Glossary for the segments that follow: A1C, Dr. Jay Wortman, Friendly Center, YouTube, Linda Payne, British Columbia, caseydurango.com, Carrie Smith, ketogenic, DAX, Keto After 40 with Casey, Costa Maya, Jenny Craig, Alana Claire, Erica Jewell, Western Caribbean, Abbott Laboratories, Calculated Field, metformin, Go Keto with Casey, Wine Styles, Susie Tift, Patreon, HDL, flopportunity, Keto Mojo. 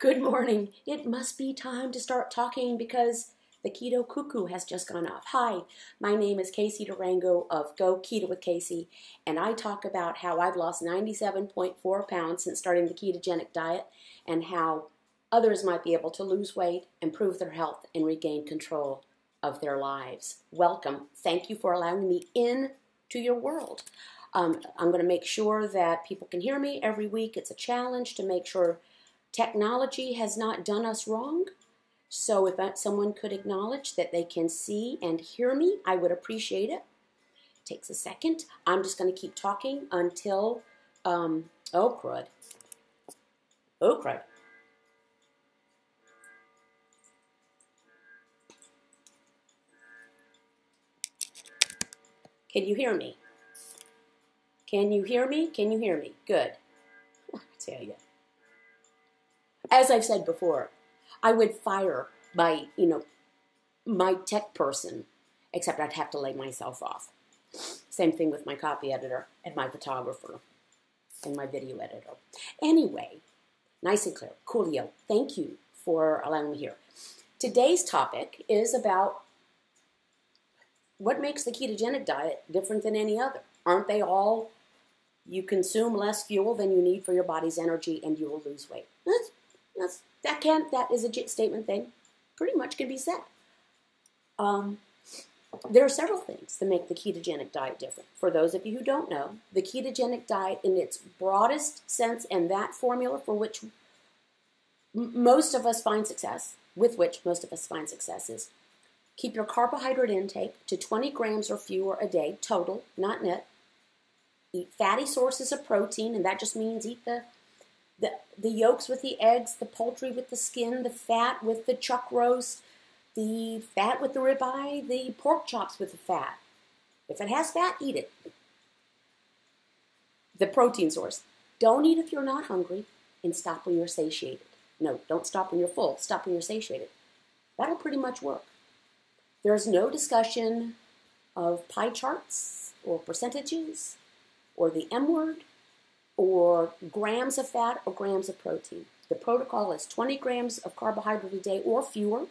Good morning. It must be time to start talking because the keto cuckoo has just gone off. Hi, my name is Casey Durango of Go Keto with Casey, and I talk about how I've lost 97.4 pounds since starting the ketogenic diet and how others might be able to lose weight, improve their health, and regain control of their lives. Welcome. Thank you for allowing me in to your world. I'm going to make sure that people can hear me every week. It's a challenge to make sure technology has not done us wrong, so if someone could acknowledge that they can see and hear me, I would appreciate it. Takes a second. I'm just going to keep talking until, oh crud. Can you hear me? Can you hear me? Good. I tell you. As I've said before, I would fire my tech person, except I'd have to lay myself off. Same thing with my copy editor and my photographer and my video editor. Anyway, nice and clear. Coolio. Thank you for allowing me here. Today's topic is about what makes the ketogenic diet different than any other. Aren't they all, you consume less fuel than you need for your body's energy and you will lose weight? That is a statement thing. Pretty much can be said. There are several things that make the ketogenic diet different. For those of you who don't know, the ketogenic diet in its broadest sense and that formula for which most of us find success, is keep your carbohydrate intake to 20 grams or fewer a day, total, not net. Eat fatty sources of protein, and that just means eat the yolks with the eggs, the poultry with the skin, the fat with the chuck roast, the fat with the ribeye, the pork chops with the fat. If it has fat, eat it. The protein source. Don't eat if you're not hungry, and stop when you're satiated. No, don't stop when you're full. Stop when you're satiated. That'll pretty much work. There's no discussion of pie charts or percentages or the M word, or grams of fat or grams of protein. The protocol is 20 grams of carbohydrate a day or fewer.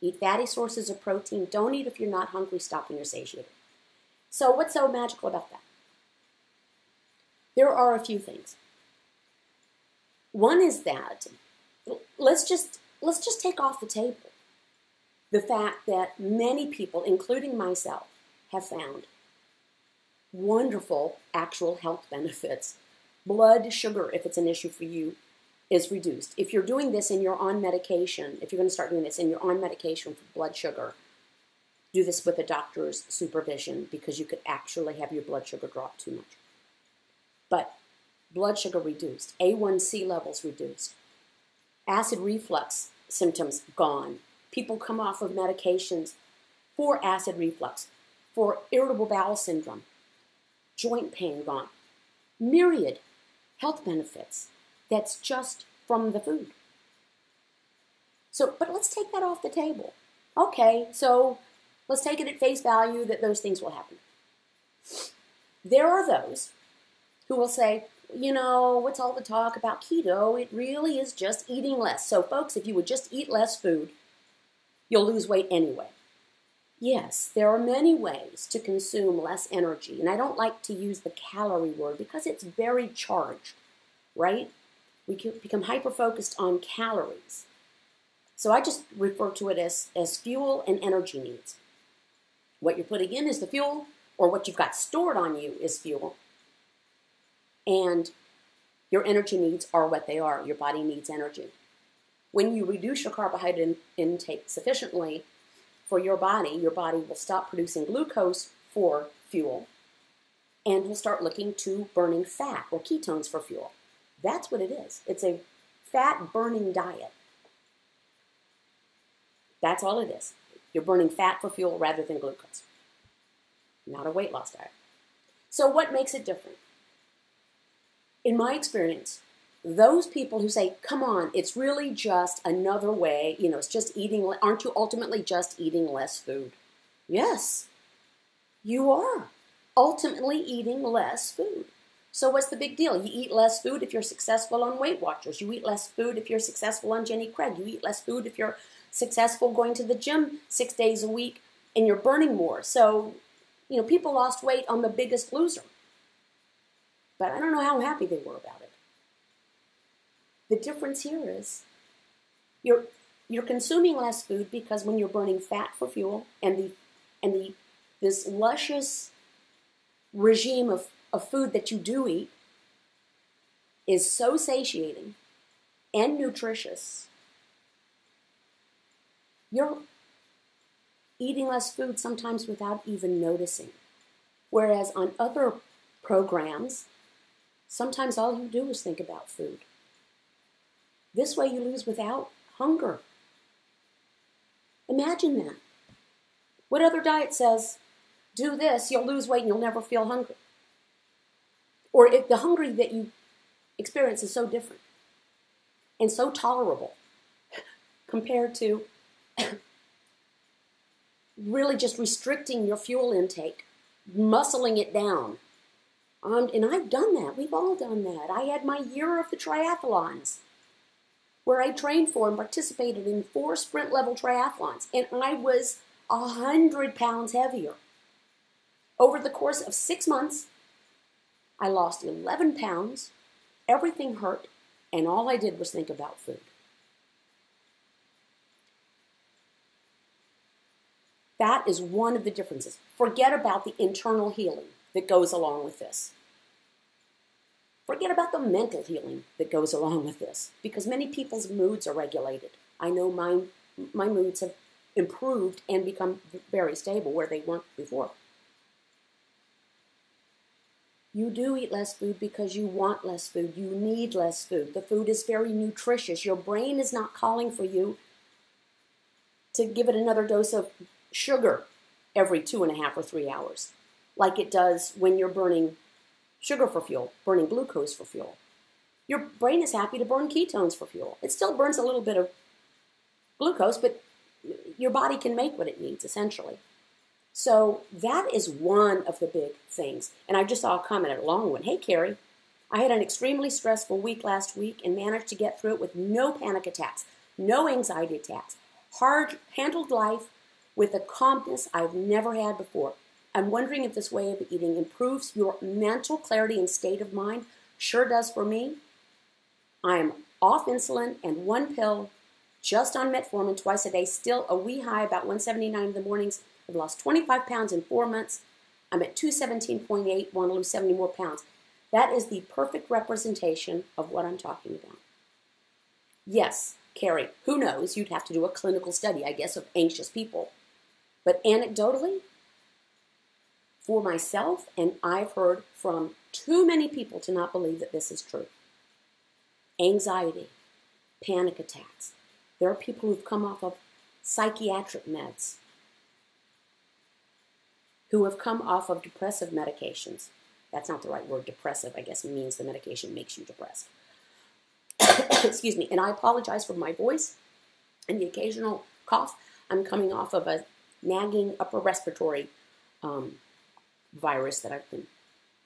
Eat fatty sources of protein. Don't eat if you're not hungry. Stop when you're satiated. So what's so magical about that? There are a few things. One is that let's just take off the table the fact that many people, including myself, have found wonderful actual health benefits. Blood sugar, if it's an issue for you, is reduced. If you're doing this and you're on medication, if you're going to start doing this and you're on medication for blood sugar, do this with a doctor's supervision because you could actually have your blood sugar drop too much. But blood sugar reduced, A1C levels reduced, acid reflux symptoms gone. People come off of medications for acid reflux, for irritable bowel syndrome, joint pain gone. Myriad health benefits that's just from the food. So, but let's take that off the table. Okay, so let's take it at face value that those things will happen. There are those who will say, you know, what's all the talk about keto? It really is just eating less. So folks, if you would just eat less food, you'll lose weight anyway. Yes, there are many ways to consume less energy, and I don't like to use the calorie word because it's very charged, right? We can become hyper-focused on calories. So I just refer to it as fuel and energy needs. What you're putting in is the fuel, or what you've got stored on you is fuel, and your energy needs are what they are. Your body needs energy. When you reduce your carbohydrate intake sufficiently, for your body will stop producing glucose for fuel and will start looking to burning fat or ketones for fuel. That's what it is. It's a fat-burning diet. That's all it is. You're burning fat for fuel rather than glucose. Not a weight loss diet. So what makes it different? In my experience, those people who say, come on, it's really just another way, you know, it's just eating, aren't you ultimately just eating less food? Yes, you are ultimately eating less food. So what's the big deal? You eat less food if you're successful on Weight Watchers. You eat less food if you're successful on Jenny Craig. You eat less food if you're successful going to the gym 6 days a week and you're burning more. So, you know, people lost weight on The Biggest Loser. But I don't know how happy they were about it. The difference here is you're consuming less food because when you're burning fat for fuel and this luscious regime of food that you do eat is so satiating and nutritious, you're eating less food sometimes without even noticing. Whereas on other programs, sometimes all you do is think about food. This way you lose without hunger. Imagine that. What other diet says, do this, you'll lose weight and you'll never feel hungry? Or if the hunger that you experience is so different and so tolerable compared to really just restricting your fuel intake, muscling it down. And I've done that. We've all done that. I had my year of the triathlons where I trained for and participated in 4 sprint-level triathlons, and I was 100 pounds heavier. Over the course of 6 months, I lost 11 pounds, everything hurt, and all I did was think about food. That is one of the differences. Forget about the internal healing that goes along with this. Forget about the mental healing that goes along with this, because many people's moods are regulated. I know my moods have improved and become very stable where they weren't before. You do eat less food because you want less food. You need less food. The food is very nutritious. Your brain is not calling for you to give it another dose of sugar every 2.5 or 3 hours, like it does when you're burning sugar for fuel, burning glucose for fuel. Your brain is happy to burn ketones for fuel. It still burns a little bit of glucose, but your body can make what it needs, essentially. So that is one of the big things. And I just saw a comment, a long one. Hey, Carrie, I had an extremely stressful week last week and managed to get through it with no panic attacks, no anxiety attacks. Handled life with a calmness I've never had before. I'm wondering if this way of eating improves your mental clarity and state of mind. Sure does for me. I am off insulin and one pill, just on metformin twice a day, still a wee high, about 179 in the mornings. I've lost 25 pounds in 4 months. I'm at 217.8, want to lose 70 more pounds. That is the perfect representation of what I'm talking about. Yes, Carrie, who knows? You'd have to do a clinical study, I guess, of anxious people. But anecdotally, for myself, and I've heard from too many people to not believe that this is true. Anxiety, panic attacks. There are people who've come off of psychiatric meds, who have come off of depressive medications. That's not the right word, depressive, I guess, means the medication makes you depressed. Excuse me, and I apologize for my voice and the occasional cough. I'm coming off of a nagging upper respiratory virus that I've been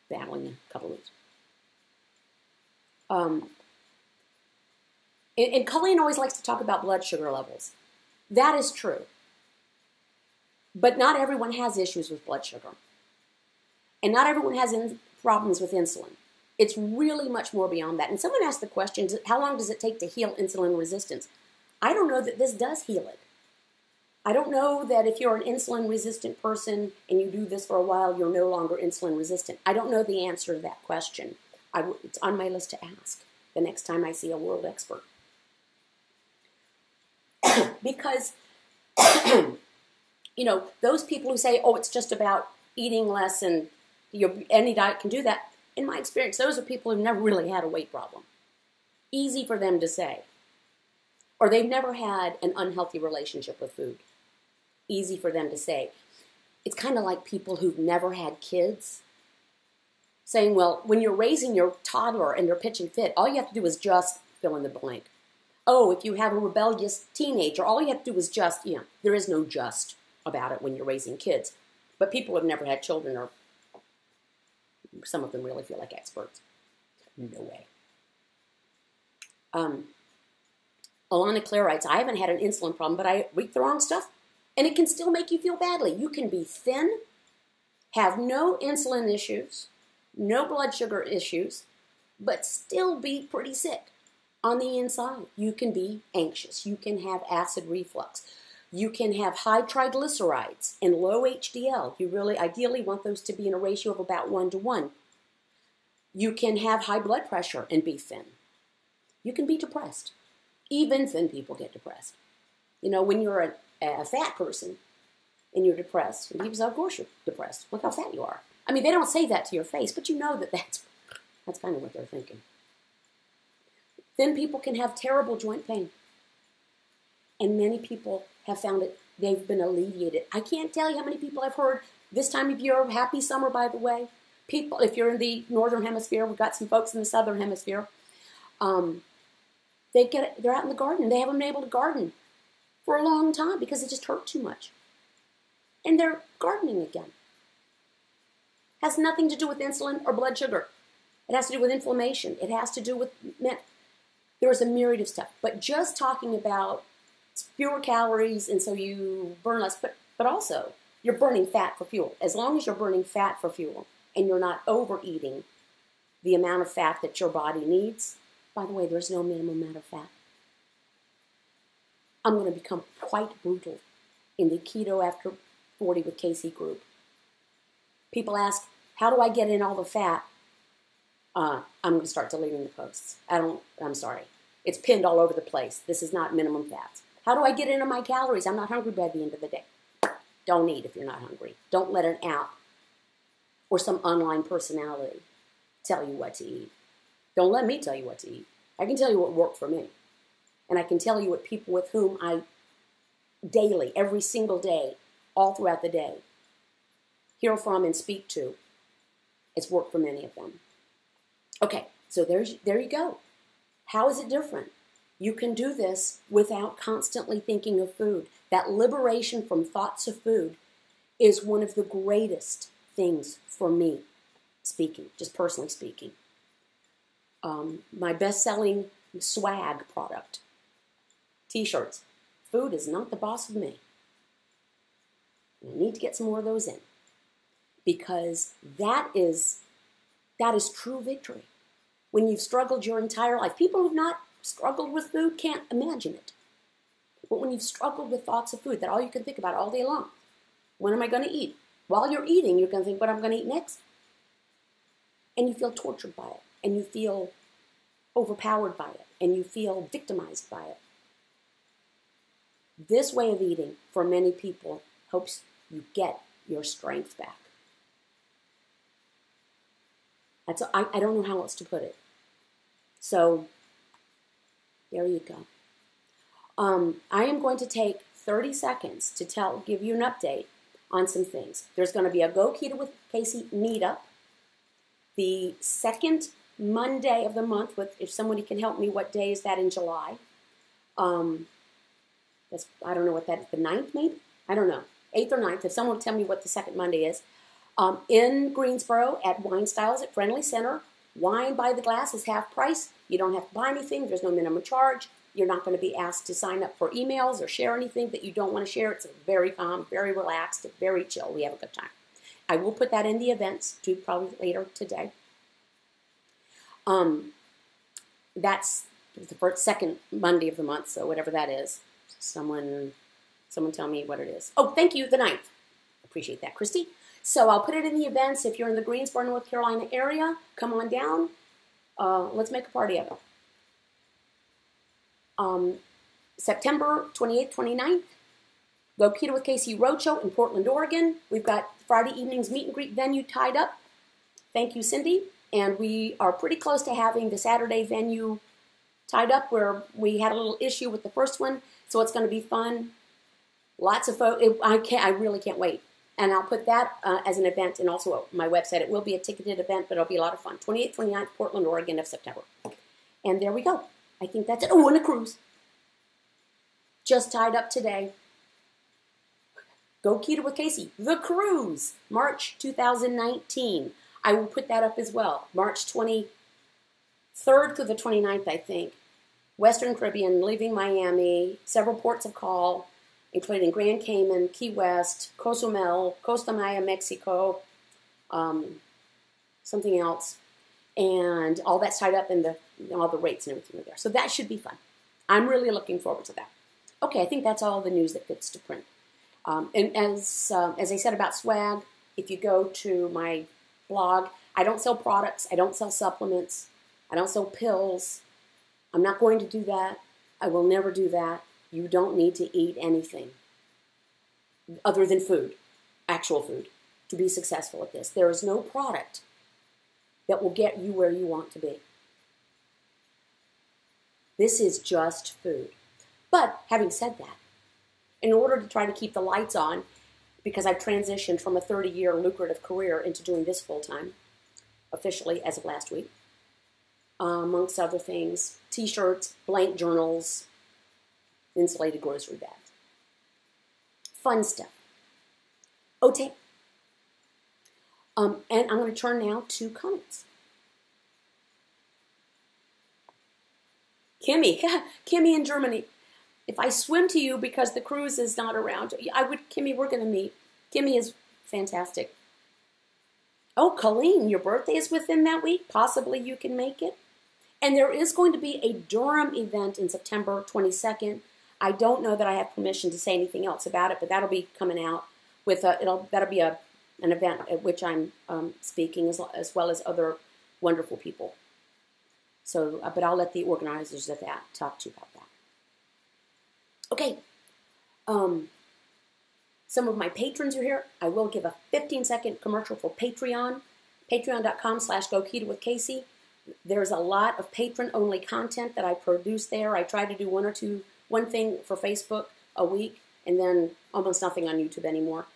battling a couple of weeks. And Colleen always likes to talk about blood sugar levels. That is true. But not everyone has issues with blood sugar. And not everyone has problems with insulin. It's really much more beyond that. And someone asked the question, how long does it take to heal insulin resistance? I don't know that this does heal it. I don't know that if you're an insulin-resistant person and you do this for a while, you're no longer insulin-resistant. I don't know the answer to that question. It's on my list to ask the next time I see a world expert. Because, you know, those people who say, oh, it's just about eating less and any diet can do that, in my experience, those are people who've never really had a weight problem. Easy for them to say. Or they've never had an unhealthy relationship with food. Easy for them to say. It's kind of like people who've never had kids saying, well, when you're raising your toddler and they're pitching fit, all you have to do is just fill in the blank. Oh, if you have a rebellious teenager, all you have to do is just, you know, there is no just about it when you're raising kids. But people who have never had children are some of them really feel like experts. No way. Along the clarites, I haven't had an insulin problem, but I eat the wrong stuff, and it can still make you feel badly. You can be thin, have no insulin issues, no blood sugar issues, but still be pretty sick on the inside. You can be anxious. You can have acid reflux. You can have high triglycerides and low HDL. You really ideally want those to be in a ratio of about 1 to 1. You can have high blood pressure and be thin. You can be depressed. Even thin people get depressed. You know, when you're a fat person and you're depressed, and people say, of course you're depressed. Look how fat you are. I mean, they don't say that to your face, but you know that that's kind of what they're thinking. Thin people can have terrible joint pain. And many people have found that they've been alleviated. I can't tell you how many people I've heard this time of year. Happy summer, by the way. People, if you're in the northern hemisphere, we've got some folks in the southern hemisphere. They're out in the garden. They haven't been able to garden for a long time because it just hurt too much. And they're gardening again. Has nothing to do with insulin or blood sugar. It has to do with inflammation. It has to do with, there's a myriad of stuff. But just talking about fewer calories and so you burn less, but also you're burning fat for fuel. As long as you're burning fat for fuel and you're not overeating the amount of fat that your body needs. By the way, there's no minimum amount of fat. I'm going to become quite brutal in the Keto After 40 with Casey group. People ask, how do I get in all the fat? I'm going to start deleting the posts. I'm sorry. It's pinned all over the place. This is not minimum fats. How do I get into my calories? I'm not hungry by the end of the day. Don't eat if you're not hungry. Don't let an app or some online personality tell you what to eat. Don't let me tell you what to eat. I can tell you what worked for me. And I can tell you what people with whom I daily, every single day, all throughout the day, hear from and speak to. It's worked for many of them. Okay, so there you go. How is it different? You can do this without constantly thinking of food. That liberation from thoughts of food is one of the greatest things for me, speaking, just personally speaking. My best-selling swag product, t-shirts. Food is not the boss of me. I need to get some more of those in because that is true victory. When you've struggled your entire life, people who've not struggled with food can't imagine it. But when you've struggled with thoughts of food, that all you can think about all day long, when am I going to eat? While you're eating, you're going to think what I'm going to eat next. And you feel tortured by it. And you feel overpowered by it, and you feel victimized by it. This way of eating, for many people, helps you get your strength back. That's I don't know how else to put it. So, there you go. I am going to take 30 seconds to give you an update on some things. There's going to be a Go Keto with Casey meetup. The second Monday of the month, if somebody can help me, what day is that in July? I don't know what that is, the 9th maybe? I don't know, 8th or 9th, if someone will tell me what the second Monday is. In Greensboro at Wine Styles at Friendly Center, wine by the glass is half price. You don't have to buy anything, there's no minimum charge. You're not going to be asked to sign up for emails or share anything that you don't want to share. It's very calm, very relaxed, very chill. We have a good time. I will put that in the events, too, probably later today. That's the second Monday of the month, so whatever that is. Someone tell me what it is. Oh, thank you, the 9th. Appreciate that, Christy. So I'll put it in the events. If you're in the Greensboro, North Carolina area, come on down. Let's make a party of it. September 28th, 29th, Go Keto with Casey Roadshow in Portland, Oregon. We've got Friday evening's meet and greet venue tied up. Thank you, Cindy. And we are pretty close to having the Saturday venue tied up where we had a little issue with the first one. So it's going to be fun. Lots of folks. I really can't wait. And I'll put that as an event and also my website. It will be a ticketed event, but it'll be a lot of fun. 28th, 29th, Portland, Oregon of September. And there we go. I think that's it. Oh, and a cruise. Just tied up today. Go Keto with Casey. The cruise. March 2019. I will put that up as well. March 23rd through the 29th, I think. Western Caribbean, leaving Miami, several ports of call, including Grand Cayman, Key West, Cozumel, Costa Maya, Mexico, something else. And all that's tied up in the all the rates and everything there. So that should be fun. I'm really looking forward to that. Okay, I think that's all the news that fits to print. And as I said about swag, if you go to my blog, I don't sell products, I don't sell supplements, I don't sell pills. I'm not going to do that. I will never do that. You don't need to eat anything other than food, actual food, to be successful at this. There is no product that will get you where you want to be. This is just food. But having said that, in order to try to keep the lights on, because I've transitioned from a 30-year lucrative career into doing this full-time, officially as of last week, amongst other things, t-shirts, blank journals, insulated grocery bags. Fun stuff. Okay. And I'm going to turn now to comments. Kimmy in Germany. If I swim to you because the cruise is not around, I would, Kimmy, we're going to meet. Kimmy is fantastic. Oh, Colleen, your birthday is within that week. Possibly you can make it. And there is going to be a Durham event in September 22nd. I don't know that I have permission to say anything else about it, but that'll be coming out with a, that'll be an event at which I'm speaking, as well as other wonderful people. So, but I'll let the organizers of that talk to you about that. Okay, some of my patrons are here. I will give a 15-second commercial for Patreon, patreon.com/GoKetoWithCasey. There's a lot of patron-only content that I produce there. I try to do one thing for Facebook a week, and then almost nothing on YouTube anymore.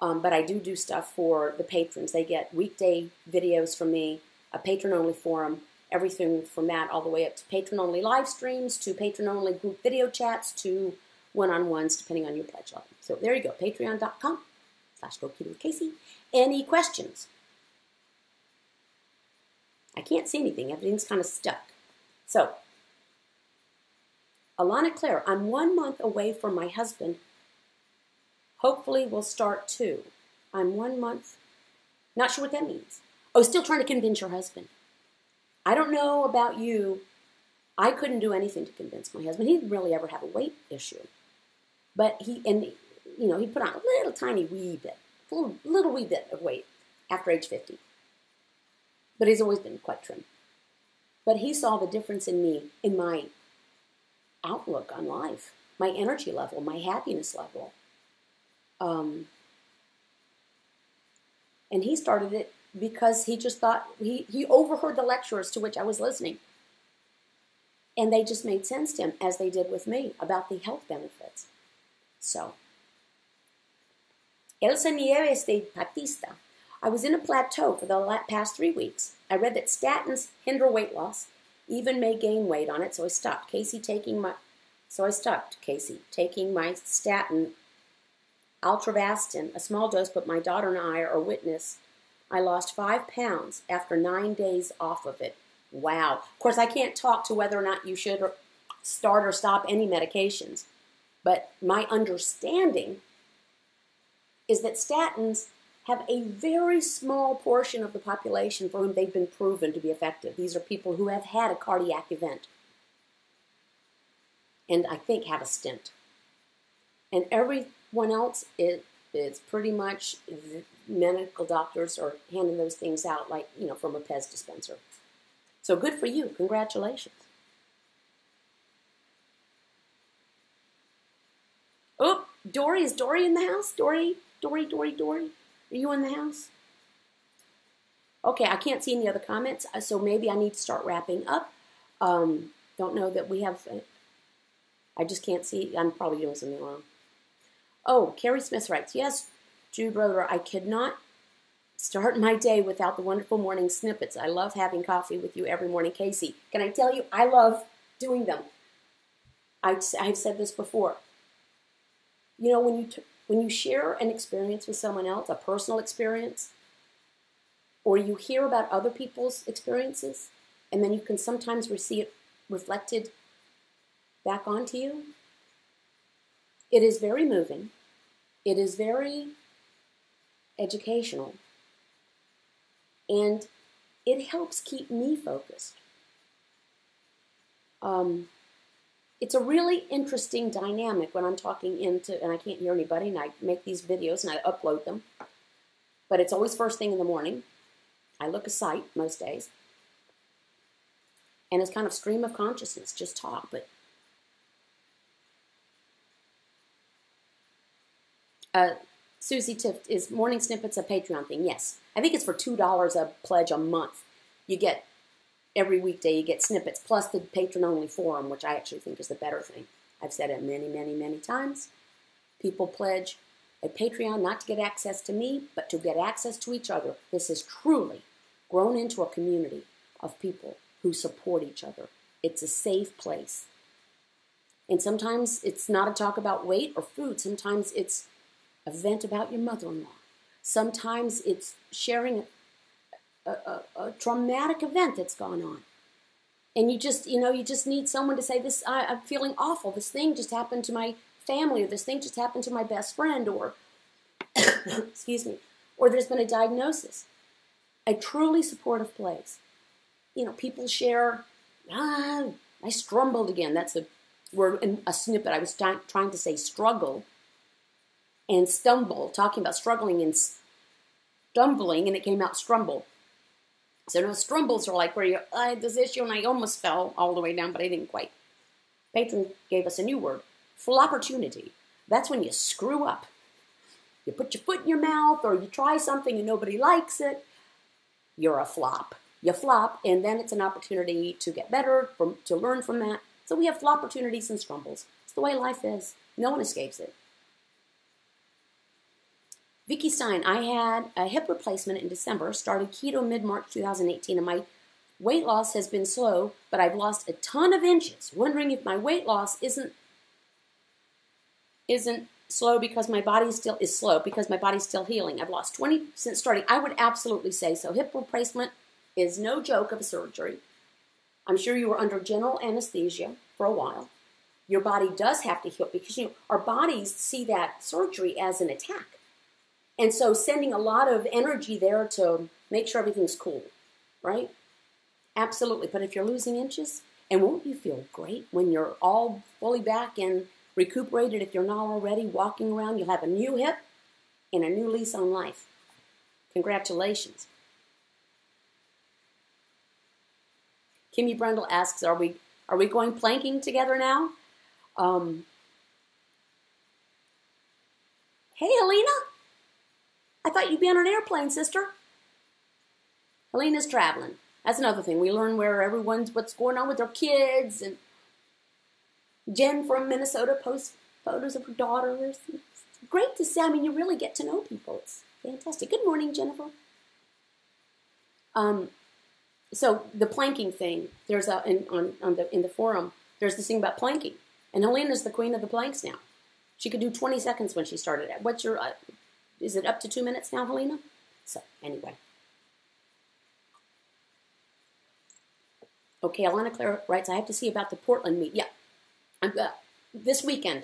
But I do stuff for the patrons. They get weekday videos from me, a patron-only forum, everything from that all the way up to patron-only live streams, to patron-only group video chats, to one-on-ones, depending on your pledge level. So there you go, patreon.com/GoKetoWithCasey. Any questions? I can't see anything. Everything's kind of stuck. So, Alana Claire, I'm 1 month away from my husband. Hopefully we'll start too. I'm 1 month. Not sure what that means. Oh, still trying to convince your husband. I don't know about you. I couldn't do anything to convince my husband. He didn't really ever have a weight issue. But he put on a little tiny wee bit, little wee bit of weight after age 50. But he's always been quite trim. But he saw the difference in me, in my outlook on life, my energy level, my happiness level. And he started it because he just thought, he overheard the lectures to which I was listening. And they just made sense to him, as they did with me, about the health benefits. So, Elsa Nieves de Batista. I was in a plateau for the past 3 weeks. I read that statins hinder weight loss, even may gain weight on it, so I stopped. Casey taking my statin, Altravastin, a small dose, but my daughter and I are witness. I lost 5 pounds after 9 days off of it. Wow. Of course, I can't talk to whether or not you should start or stop any medications, but my understanding is that statins have a very small portion of the population for whom they've been proven to be effective. These are people who have had a cardiac event and I think have a stent. And everyone else, it's pretty much medical doctors are handing those things out like, from a Pez dispenser. So good for you. Congratulations. Oh, Dory. Is Dory in the house? Dory. Are you in the house? Okay, I can't see any other comments, so maybe I need to start wrapping up. Don't know that we have... I just can't see. I'm probably doing something wrong. Oh, Carrie Smith writes, yes, Jude Roder, I could not start my day without the wonderful morning snippets. I love having coffee with you every morning, Casey. Can I tell you, I love doing them. I've said this before. When you share an experience with someone else, a personal experience, or you hear about other people's experiences, and then you can sometimes see it reflected back onto you. It is very moving. It is very educational. And it helps keep me focused. It's a really interesting dynamic when I'm talking into, and I can't hear anybody, and I make these videos and I upload them. But it's always first thing in the morning. I look a sight most days. And it's kind of stream of consciousness, just talk. But Susie Tift, is Morning Snippets a Patreon thing? Yes. I think it's for $2 a pledge a month. You get, every weekday you get snippets, plus the patron-only forum, which I actually think is the better thing. I've said it many, many, many times. People pledge a Patreon not to get access to me, but to get access to each other. This has truly grown into a community of people who support each other. It's a safe place. And sometimes it's not a talk about weight or food. Sometimes it's a vent about your mother-in-law. Sometimes it's sharing a traumatic event that's gone on. And you just, you know, you just need someone to say, "This, I'm feeling awful. This thing just happened to my family," or "this thing just happened to my best friend," or, excuse me, or "there's been a diagnosis." A truly supportive place. You know, people share, I struggled again. That's a word, a snippet. I was trying to say struggle and stumble, talking about struggling and stumbling, and it came out strumble. So no, strumbles are like where you, I had this issue and I almost fell all the way down, but I didn't quite. Patron gave us a new word, flopportunity. That's when you screw up. You put your foot in your mouth, or you try something and nobody likes it. You're a flop. You flop, and then it's an opportunity to get better, to learn from that. So we have flopportunities and strumbles. It's the way life is. No one escapes it. Vicky Stein, I had a hip replacement in December, started keto mid-March 2018, and my weight loss has been slow, but I've lost a ton of inches. Wondering if my weight loss isn't slow because my body still is slow, because my body's still healing. I've lost 20 since starting. I would absolutely say so. Hip replacement is no joke of a surgery. I'm sure you were under general anesthesia for a while. Your body does have to heal because, you know, our bodies see that surgery as an attack. And so sending a lot of energy there to make sure everything's cool, right? Absolutely. But if you're losing inches, and won't you feel great when you're all fully back and recuperated, if you're not already walking around? You'll have a new hip and a new lease on life. Congratulations. Kimmy Brundle asks, are we going planking together now? Hey, Helena. I thought you'd be on an airplane, sister. Helena's traveling. That's another thing. We learn where everyone's, what's going on with their kids. And Jen from Minnesota posts photos of her daughters. It's great to see. I mean, you really get to know people. It's fantastic. Good morning, Jennifer. So the planking thing. There's a in the forum. There's this thing about planking, and Helena's the queen of the planks now. She could do 20 seconds when she started at. What's your is it up to 2 minutes now, Helena? So, anyway. Okay, Alana Claire writes, I have to see about the Portland meet. Yeah. This weekend,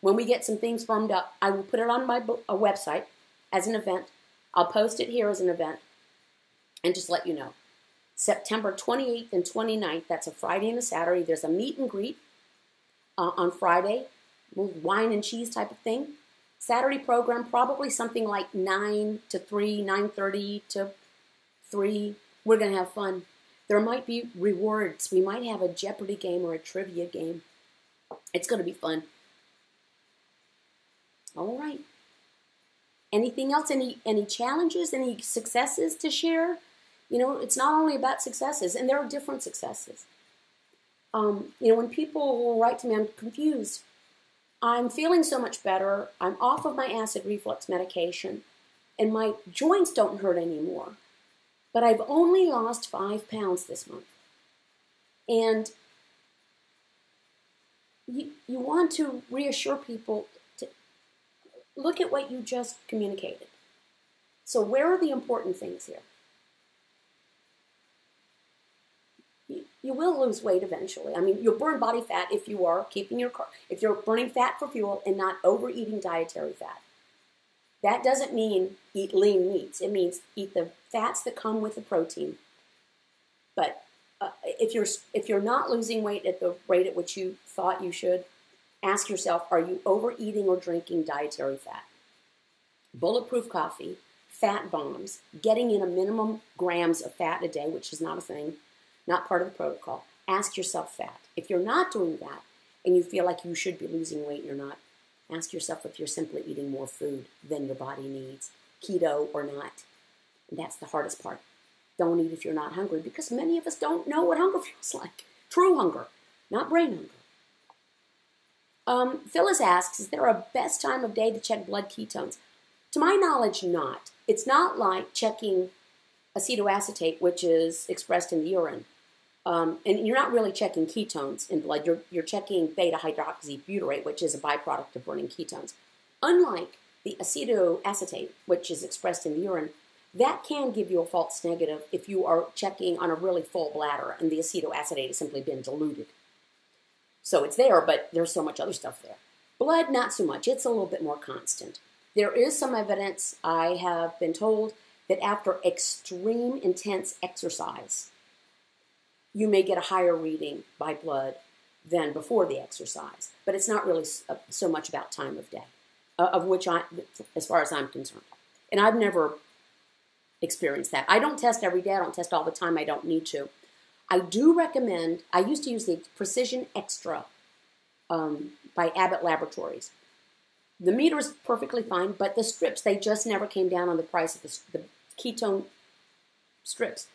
when we get some things firmed up, I will put it on my website as an event. I'll post it here as an event and just let you know. September 28th and 29th, that's a Friday and a Saturday. There's a meet and greet on Friday, wine and cheese type of thing. Saturday program, probably something like 9 to 3, 9:30 to 3. We're going to have fun. There might be rewards. We might have a Jeopardy game or a trivia game. It's going to be fun. All right. Anything else? Any challenges? Any successes to share? You know, it's not only about successes, and there are different successes. You know, when people will write to me, I'm confused. I'm feeling so much better. I'm off of my acid reflux medication, and my joints don't hurt anymore. But I've only lost 5 pounds this month. And you want to reassure people to look at what you just communicated. So where are the important things here? you will lose weight eventually. I mean, you'll burn body fat if you are keeping your if you're burning fat for fuel and not overeating dietary fat. That doesn't mean eat lean meats. It means eat the fats that come with the protein. But if you're not losing weight at the rate at which you thought you should, ask yourself, are you overeating or drinking dietary fat? Bulletproof coffee, fat bombs, getting in a minimum grams of fat a day, which is not a thing, not part of the protocol. Ask yourself that. If you're not doing that and you feel like you should be losing weight and you're not, ask yourself if you're simply eating more food than your body needs, keto or not. And that's the hardest part. Don't eat if you're not hungry, because many of us don't know what hunger feels like. True hunger, not brain hunger. Phyllis asks, is there a best time of day to check blood ketones? To my knowledge, not. It's not like checking acetoacetate, which is expressed in the urine. And you're not really checking ketones in blood. You're checking beta-hydroxybutyrate, which is a byproduct of burning ketones. Unlike the acetoacetate, which is expressed in the urine, that can give you a false negative if you are checking on a really full bladder and the acetoacetate has simply been diluted. So it's there, but there's so much other stuff there. Blood, not so much. It's a little bit more constant. There is some evidence, I have been told, that after extreme intense exercise, you may get a higher reading by blood than before the exercise. But it's not really so much about time of day, of which I, as far as I'm concerned. And I've never experienced that. I don't test every day. I don't test all the time. I don't need to. I do recommend, I used to use the Precision Extra by Abbott Laboratories. The meter is perfectly fine, but the strips, they just never came down on the price of the ketone strips.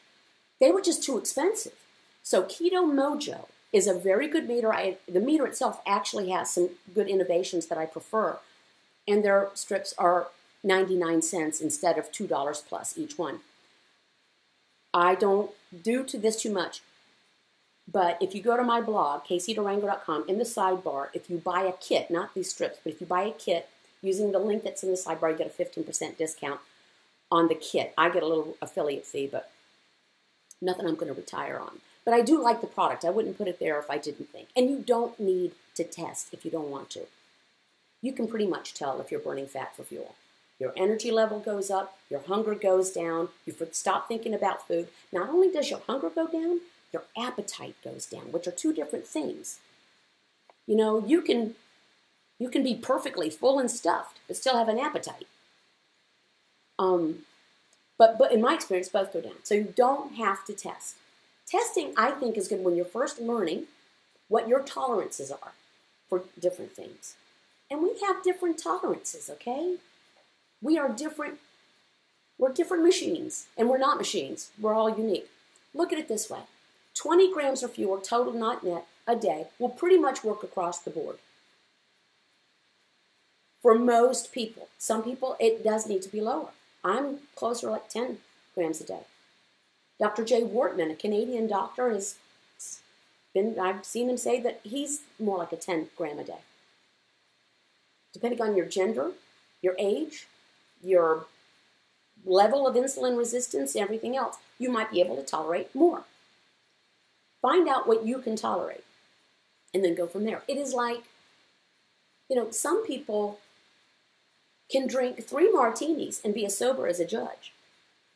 They were just too expensive. So Keto Mojo is a very good meter. The meter itself actually has some good innovations that I prefer, and their strips are 99 cents instead of $2 plus each one. I don't do to this too much, but if you go to my blog, caseydurango.com, in the sidebar, if you buy a kit, not these strips, but if you buy a kit, using the link that's in the sidebar, you get a 15% discount on the kit. I get a little affiliate fee, but nothing I'm going to retire on. But I do like the product. I wouldn't put it there if I didn't think. And you don't need to test if you don't want to. You can pretty much tell if you're burning fat for fuel. Your energy level goes up. Your hunger goes down. You stop thinking about food. Not only does your hunger go down, your appetite goes down, which are two different things. You know, you can be perfectly full and stuffed, but still have an appetite. But in my experience, both go down. So you don't have to test. Testing, I think, is good when you're first learning what your tolerances are for different things. And we have different tolerances, okay? We are different. We're different machines, and we're not machines. We're all unique. Look at it this way. 20 grams or fewer, total not net, a day will pretty much work across the board. For most people. Some people, it does need to be lower. I'm closer to like 10 grams a day. Dr. Jay Wortman, a Canadian doctor, I've seen him say that he's more like a 10 gram a day. Depending on your gender, your age, your level of insulin resistance, everything else, you might be able to tolerate more. Find out what you can tolerate and then go from there. It is like, you know, some people can drink 3 martinis and be as sober as a judge.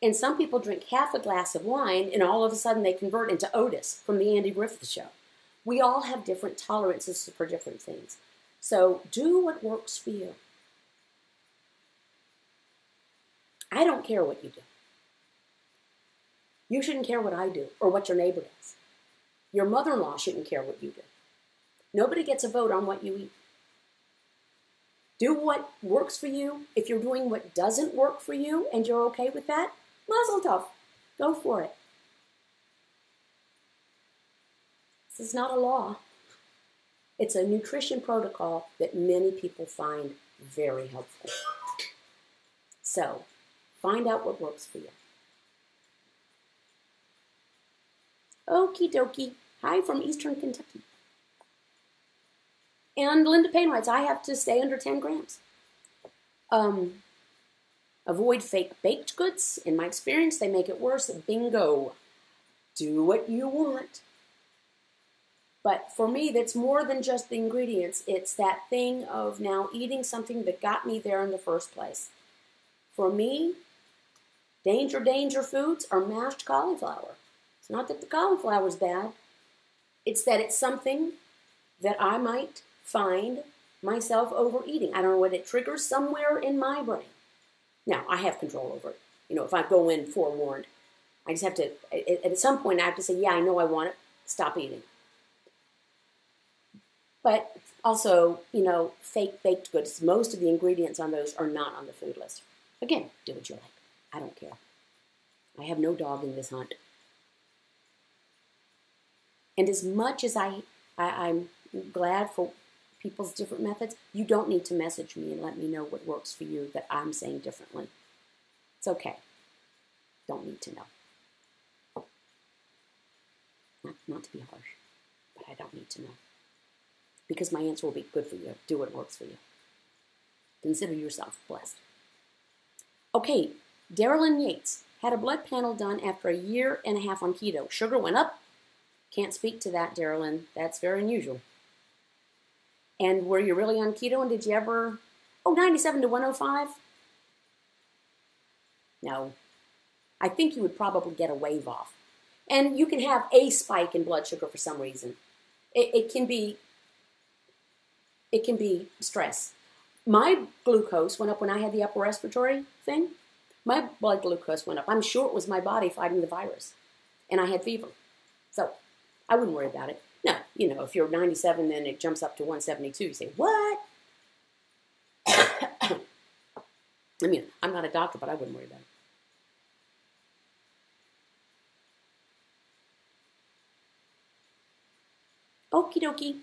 And some people drink half a glass of wine and all of a sudden they convert into Otis from the Andy Griffith Show. We all have different tolerances for different things. So do what works for you. I don't care what you do. You shouldn't care what I do or what your neighbor does. Your mother-in-law shouldn't care what you do. Nobody gets a vote on what you eat. Do what works for you. If you're doing what doesn't work for you and you're okay with that, mazel tov. Go for it. This is not a law. It's a nutrition protocol that many people find very helpful. So, find out what works for you. Okie dokie. Hi from Eastern Kentucky. And Linda Payne writes, I have to stay under 10 grams. Avoid fake baked goods. In my experience, they make it worse. Bingo. Do what you want. But for me, that's more than just the ingredients. It's that thing of now eating something that got me there in the first place. For me, danger foods are mashed cauliflower. It's not that the cauliflower is bad. It's that it's something that I might find myself overeating. I don't know what it triggers somewhere in my brain. Now, I have control over it. You know, if I go in forewarned, I just have to, at some point, I have to say, yeah, I know I want it. Stop eating. But also, you know, fake baked goods, most of the ingredients on those are not on the food list. Again, do what you like. I don't care. I have no dog in this hunt. And as much as I'm glad for people's different methods, you don't need to message me and let me know what works for you that I'm saying differently. It's okay. Don't need to know. Not to be harsh, but I don't need to know. Because my answer will be good for you. Do what works for you. Consider yourself blessed. Okay, Darylyn Yates had a blood panel done after 1.5 years on keto. Sugar went up. Can't speak to that, Darylyn. That's very unusual. And were you really on keto? And did you ever... Oh, 97 to 105? No. I think you would probably get a wave off. And you can have a spike in blood sugar for some reason. It can be stress. My glucose went up when I had the upper respiratory thing. My blood glucose went up. I'm sure it was my body fighting the virus. And I had fever. So I wouldn't worry about it. No, you know, if you're 97 and it jumps up to 172, you say, what? I mean, I'm not a doctor, but I wouldn't worry about it. Okie dokie.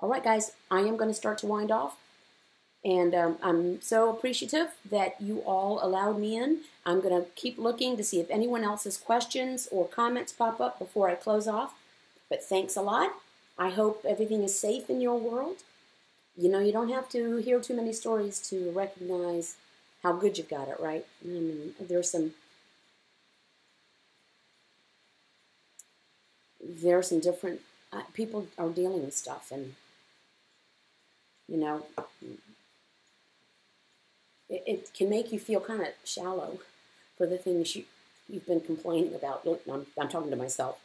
All right, guys, I am going to start to wind off. And I'm so appreciative that you all allowed me in. I'm going to keep looking to see if anyone else's questions or comments pop up before I close off. But thanks a lot. I hope everything is safe in your world. You know, you don't have to hear too many stories to recognize how good you've got it, right? I mean, there are some different... people are dealing with stuff, and, you know, it can make you feel kind of shallow for the things you've been complaining about. I'm talking to myself.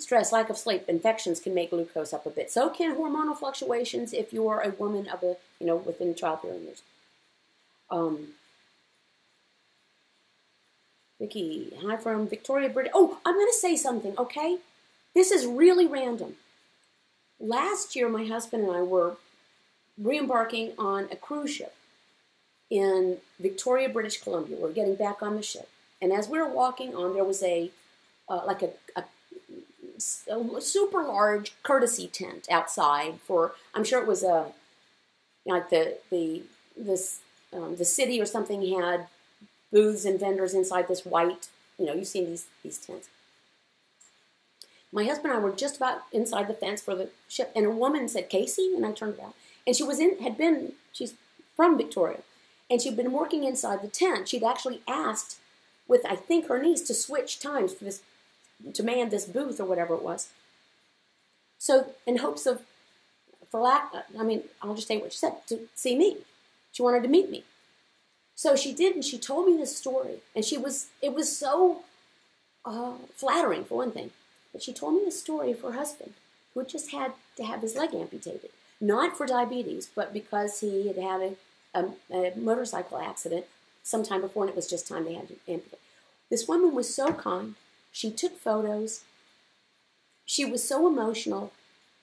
Stress, lack of sleep, infections can make glucose up a bit. So can hormonal fluctuations if you are a woman of a, you know, within childbearing years. Vicky, hi from Victoria, British. Oh, I'm going to say something, okay? This is really random. Last year, my husband and I were re-embarking on a cruise ship in Victoria, British Columbia. We're getting back on the ship. And as we were walking on, there was a super large courtesy tent outside for, I'm sure it was the city or something had booths and vendors inside this white, you know, you've seen these tents. My husband and I were just about inside the fence for the ship, and a woman said, Casey? And I turned around. And she was she's from Victoria, and she'd been working inside the tent. She'd actually asked with, I think, her niece to switch times for this, to man this booth or whatever it was. So in hopes of, I'll just say what she said, to see me. She wanted to meet me. So she did, and she told me this story. And it was so flattering, for one thing. But she told me the story of her husband, who had just had to have his leg amputated, not for diabetes, but because he had had a motorcycle accident sometime before, and it was just time they had to amputate. This woman was so kind. She took photos. She was so emotional.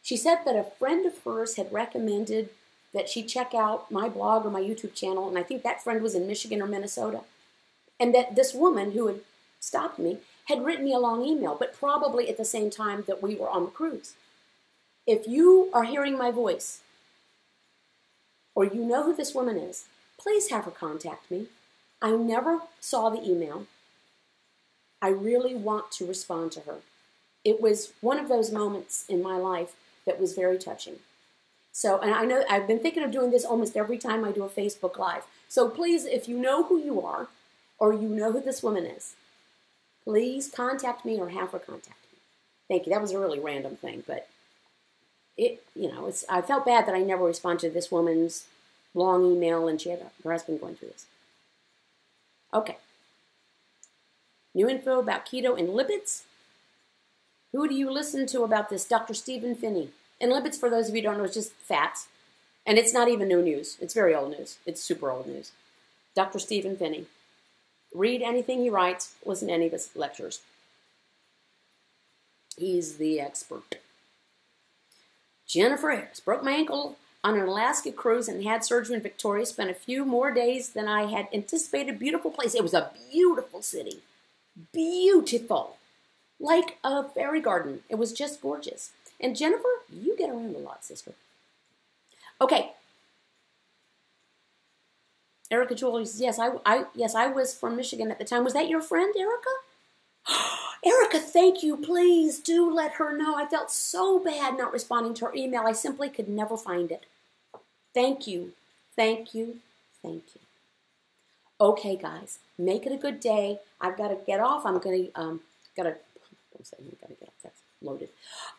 She said that a friend of hers had recommended that she check out my blog or my YouTube channel, and I think that friend was in Michigan or Minnesota, and that this woman who had stopped me had written me a long email, but probably at the same time that we were on the cruise. If you are hearing my voice, or you know who this woman is, please have her contact me. I never saw the email. I really want to respond to her. It was one of those moments in my life that was very touching. So, and I know I've been thinking of doing this almost every time I do a Facebook Live. So please, if you know who you are, or you know who this woman is, please contact me or have her contact me. Thank you. That was a really random thing, but it, you know, it's, I felt bad that I never responded to this woman's long email, and she had her husband going through this. Okay. New info about keto and lipids. Who do you listen to about this? Dr. Stephen Finney. And lipids, for those of you who don't know, is just fats. And it's not even new news. It's very old news. It's super old news. Dr. Stephen Finney. Read anything he writes. Listen to any of his lectures. He's the expert. Jennifer Harris. Broke my ankle on an Alaska cruise and had surgery in Victoria. Spent a few more days than I had anticipated. Beautiful place. It was a beautiful city. Beautiful. Like a fairy garden. It was just gorgeous. And Jennifer, you get around a lot, sister. Okay. Erica Jewell says, yes, I was from Michigan at the time. Was that your friend, Erica? Erica, thank you. Please do let her know. I felt so bad not responding to her email. I simply could never find it. Thank you. Thank you. Thank you. Okay, guys. Make it a good day. I've got to get off. I'm going to, gotta get off. That's loaded.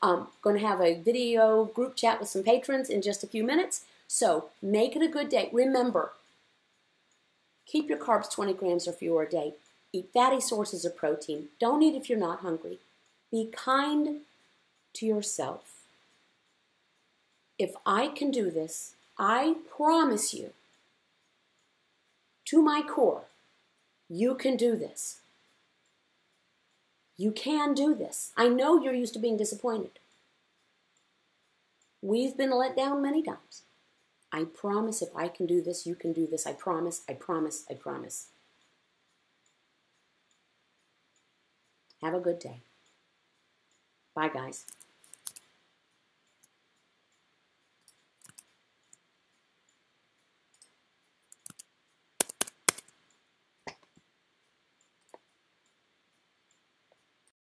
I'm going to have a video group chat with some patrons in just a few minutes. So make it a good day. Remember, keep your carbs 20 grams or fewer a day. Eat fatty sources of protein. Don't eat if you're not hungry. Be kind to yourself. If I can do this, I promise you, to my core, you can do this. You can do this. I know you're used to being disappointed. We've been let down many times. I promise if I can do this, you can do this. I promise, I promise, I promise. Have a good day. Bye, guys.